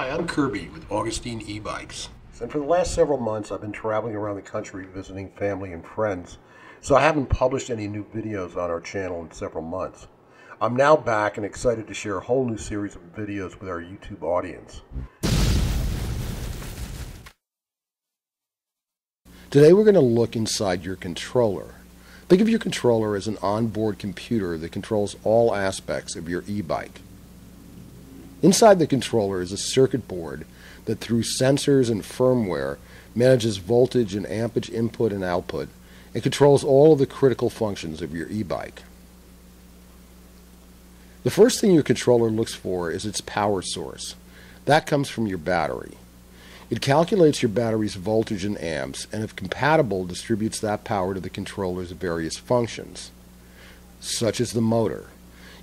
Hi, I'm Kirby with Augustine E-Bikes. And for the last several months, I've been traveling around the country visiting family and friends, so I haven't published any new videos on our channel in several months. I'm now back and excited to share a whole new series of videos with our YouTube audience. Today we're going to look inside your controller. Think of your controller as an onboard computer that controls all aspects of your e-bike. Inside the controller is a circuit board that through sensors and firmware manages voltage and ampage input and output and controls all of the critical functions of your e-bike. The first thing your controller looks for is its power source. That comes from your battery. It calculates your battery's voltage and amps and if compatible distributes that power to the controller's various functions, such as the motor.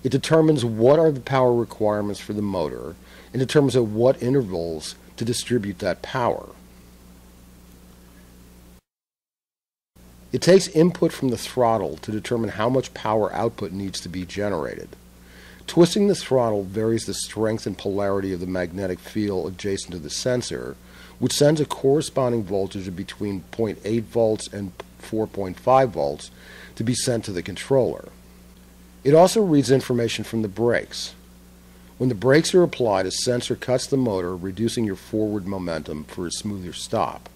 It determines what are the power requirements for the motor and determines at what intervals to distribute that power. It takes input from the throttle to determine how much power output needs to be generated. Twisting the throttle varies the strength and polarity of the magnetic field adjacent to the sensor, which sends a corresponding voltage of between 0.8 volts and 4.5 volts to be sent to the controller. It also reads information from the brakes. When the brakes are applied, a sensor cuts the motor, reducing your forward momentum for a smoother stop.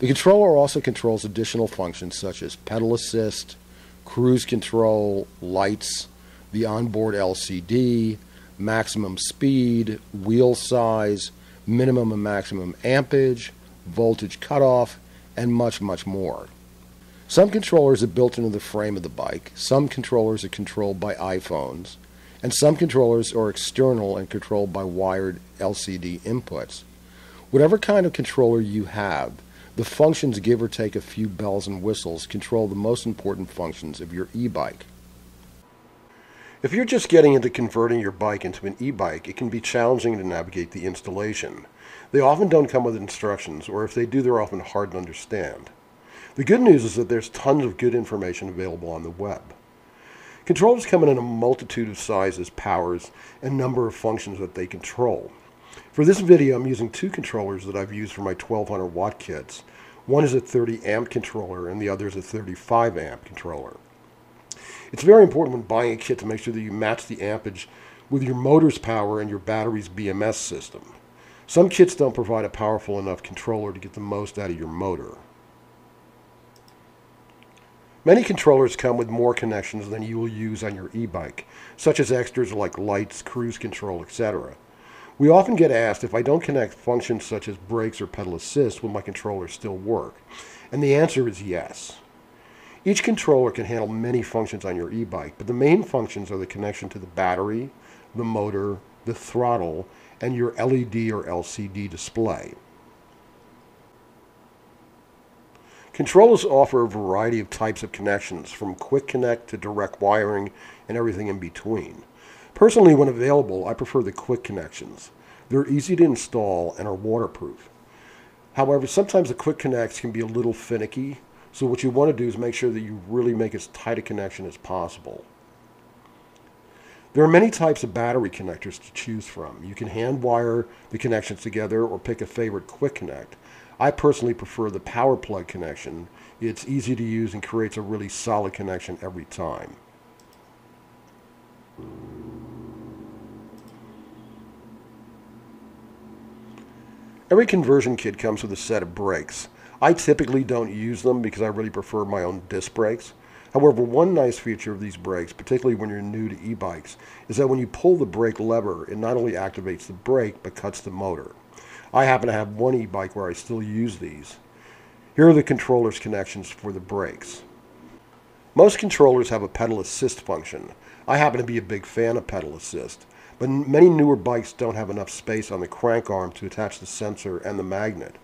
The controller also controls additional functions such as pedal assist, cruise control, lights, the onboard LCD, maximum speed, wheel size, minimum and maximum ampage, voltage cutoff, and much, much more. Some controllers are built into the frame of the bike, some controllers are controlled by iPhones, and some controllers are external and controlled by wired LCD inputs. Whatever kind of controller you have, the functions, give or take a few bells and whistles, control the most important functions of your e-bike. If you're just getting into converting your bike into an e-bike, it can be challenging to navigate the installation. They often don't come with instructions, or if they do, they're often hard to understand. The good news is that there's tons of good information available on the web. Controllers come in a multitude of sizes, powers, and number of functions that they control. For this video, I'm using two controllers that I've used for my 1200 watt kits. One is a 30 amp controller and the other is a 35 amp controller. It's very important when buying a kit to make sure that you match the ampage with your motor's power and your battery's BMS system. Some kits don't provide a powerful enough controller to get the most out of your motor. Many controllers come with more connections than you will use on your e-bike, such as extras like lights, cruise control, etc. We often get asked if I don't connect functions such as brakes or pedal assist, will my controller still work? And the answer is yes. Each controller can handle many functions on your e-bike, but the main functions are the connection to the battery, the motor, the throttle, and your LED or LCD display. Controllers offer a variety of types of connections, from quick connect to direct wiring and everything in between. Personally, when available, I prefer the quick connections. They're easy to install and are waterproof. However, sometimes the quick connects can be a little finicky, so what you want to do is make sure that you really make as tight a connection as possible. There are many types of battery connectors to choose from. You can hand wire the connections together or pick a favorite quick connect. I personally prefer the power plug connection. It's easy to use and creates a really solid connection every time. Every conversion kit comes with a set of brakes. I typically don't use them because I really prefer my own disc brakes. However, one nice feature of these brakes, particularly when you're new to e-bikes, is that when you pull the brake lever, it not only activates the brake but cuts the motor. I happen to have one e-bike where I still use these. Here are the controller's connections for the brakes. Most controllers have a pedal assist function. I happen to be a big fan of pedal assist, but many newer bikes don't have enough space on the crank arm to attach the sensor and the magnet.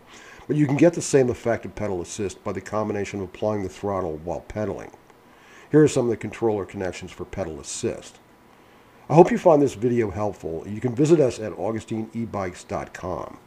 But you can get the same effect of pedal assist by the combination of applying the throttle while pedaling. Here are some of the controller connections for pedal assist. I hope you find this video helpful. You can visit us at AugustineEbikes.com.